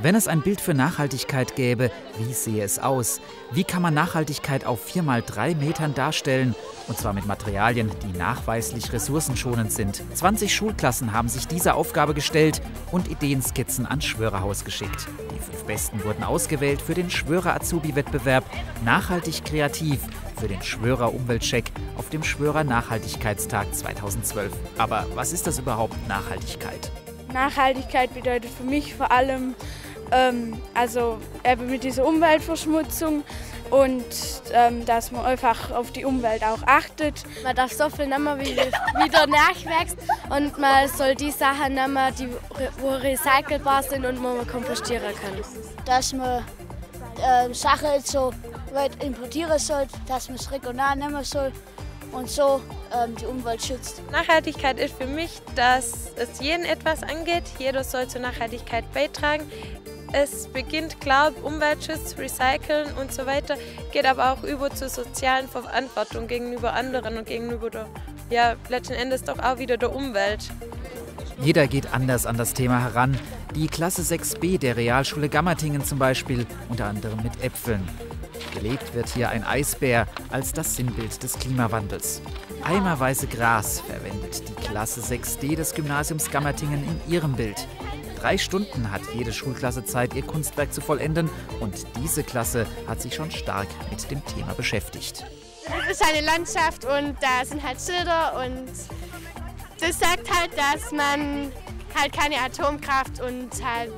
Wenn es ein Bild für Nachhaltigkeit gäbe, wie sähe es aus? Wie kann man Nachhaltigkeit auf 4×3 Metern darstellen? Und zwar mit Materialien, die nachweislich ressourcenschonend sind. 20 Schulklassen haben sich dieser Aufgabe gestellt und Ideenskizzen ans Schwörerhaus geschickt. Die 5 Besten wurden ausgewählt für den Schwörer Azubi-Wettbewerb Nachhaltig Kreativ für den Schwörer Umweltcheck auf dem Schwörer Nachhaltigkeitstag 2012. Aber was ist das überhaupt, Nachhaltigkeit? Nachhaltigkeit bedeutet für mich vor allem eben mit dieser Umweltverschmutzung und dass man einfach auf die Umwelt auch achtet. Man darf so viel nicht mehr wieder nachwächst und man soll die Sachen nicht mehr, die recycelbar sind und man kompostieren kann. Dass man Sachen so weit importieren soll, dass man es regional nehmen soll und so die Umwelt schützt. Nachhaltigkeit ist für mich, dass es jeden etwas angeht. Jeder soll zur Nachhaltigkeit beitragen. Es beginnt klar, Umweltschutz, Recyceln und so weiter, geht aber auch über zur sozialen Verantwortung gegenüber anderen und gegenüber der, ja, letzten Endes doch auch wieder der Umwelt. Jeder geht anders an das Thema heran. Die Klasse 6b der Realschule Gammertingen zum Beispiel, unter anderem mit Äpfeln. Gelebt wird hier ein Eisbär als das Sinnbild des Klimawandels. Eimerweise Gras verwendet die Klasse 6d des Gymnasiums Gammertingen in ihrem Bild. 3 Stunden hat jede Schulklasse Zeit, ihr Kunstwerk zu vollenden. Und diese Klasse hat sich schon stark mit dem Thema beschäftigt. Es ist eine Landschaft und da sind halt Schilder und das sagt halt, dass man halt keine Atomkraft und halt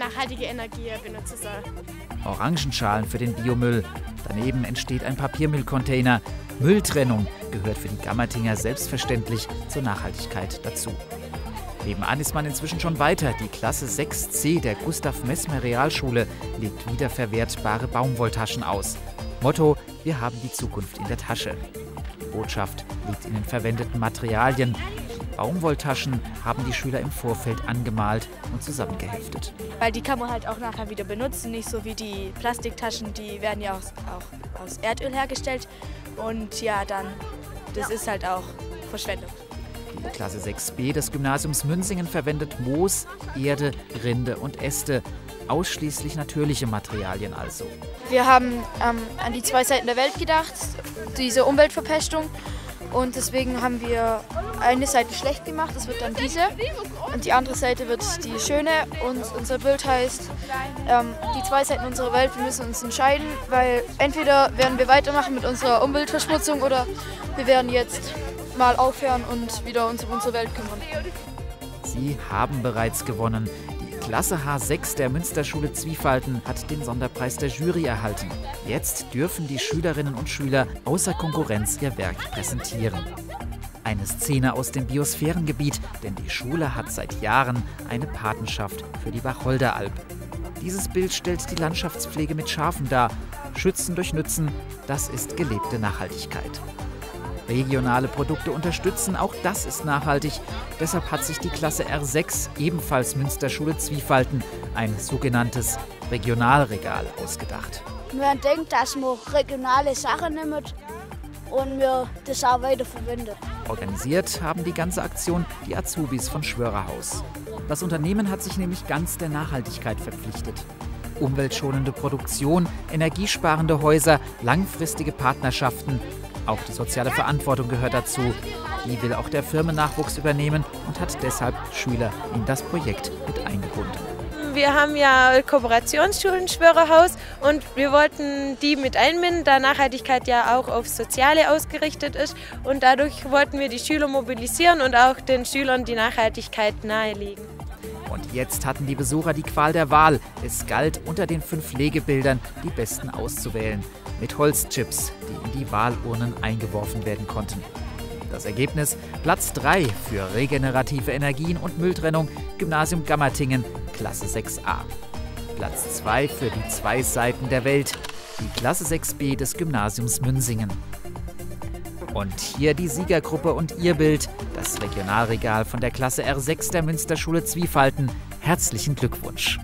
nachhaltige Energie benutzen soll. Orangenschalen für den Biomüll. Daneben entsteht ein Papiermüllcontainer. Mülltrennung gehört für die Gammertinger selbstverständlich zur Nachhaltigkeit dazu. Nebenan ist man inzwischen schon weiter. Die Klasse 6c der Gustav-Messmer-Realschule legt wiederverwertbare Baumwolltaschen aus. Motto: Wir haben die Zukunft in der Tasche. Die Botschaft liegt in den verwendeten Materialien. Baumwolltaschen haben die Schüler im Vorfeld angemalt und zusammengeheftet. Weil die kann man halt auch nachher wieder benutzen, nicht so wie die Plastiktaschen, die werden ja auch aus Erdöl hergestellt. Und ja, dann, das ist halt auch Verschwendung. Die Klasse 6b des Gymnasiums Münsingen verwendet Moos, Erde, Rinde und Äste. Ausschließlich natürliche Materialien also. Wir haben an die 2 Seiten der Welt gedacht, diese Umweltverpestung. Und deswegen haben wir eine Seite schlecht gemacht, das wird dann diese. Und die andere Seite wird die schöne. Und unser Bild heißt, die 2 Seiten unserer Welt, wir müssen uns entscheiden, weil entweder werden wir weitermachen mit unserer Umweltverschmutzung oder wir werden jetzt mal aufhören und wieder uns um unsere Welt kümmern. Sie haben bereits gewonnen. Klasse H6 der Münsterschule Zwiefalten hat den Sonderpreis der Jury erhalten. Jetzt dürfen die Schülerinnen und Schüler außer Konkurrenz ihr Werk präsentieren. Eine Szene aus dem Biosphärengebiet, denn die Schule hat seit Jahren eine Patenschaft für die Wacholderalp. Dieses Bild stellt die Landschaftspflege mit Schafen dar. Schützen durch Nützen, das ist gelebte Nachhaltigkeit. Regionale Produkte unterstützen, auch das ist nachhaltig. Deshalb hat sich die Klasse R6, ebenfalls Münsterschule Zwiefalten, ein sogenanntes Regionalregal ausgedacht. Man denkt, dass man regionale Sachen nimmt und wir das auch weiter verwendet. Organisiert haben die ganze Aktion die Azubis von Schwörerhaus. Das Unternehmen hat sich nämlich ganz der Nachhaltigkeit verpflichtet. Umweltschonende Produktion, energiesparende Häuser, langfristige Partnerschaften. Auch die soziale Verantwortung gehört dazu. Die will auch der Firmennachwuchs übernehmen und hat deshalb Schüler in das Projekt mit eingebunden. Wir haben ja Kooperationsschulen Schwörerhaus und wir wollten die mit einbinden, da Nachhaltigkeit ja auch auf Soziale ausgerichtet ist. Und dadurch wollten wir die Schüler mobilisieren und auch den Schülern die Nachhaltigkeit nahelegen. Und jetzt hatten die Besucher die Qual der Wahl. Es galt, unter den 5 Legebildern die besten auszuwählen. Mit Holzchips, die in die Wahlurnen eingeworfen werden konnten. Das Ergebnis: Platz 3 für regenerative Energien und Mülltrennung, Gymnasium Gammertingen, Klasse 6a. Platz 2 für die 2 Seiten der Welt, die Klasse 6b des Gymnasiums Münsingen. Und hier die Siegergruppe und ihr Bild, das Regionalregal von der Klasse R6 der Münsterschule Zwiefalten. Herzlichen Glückwunsch!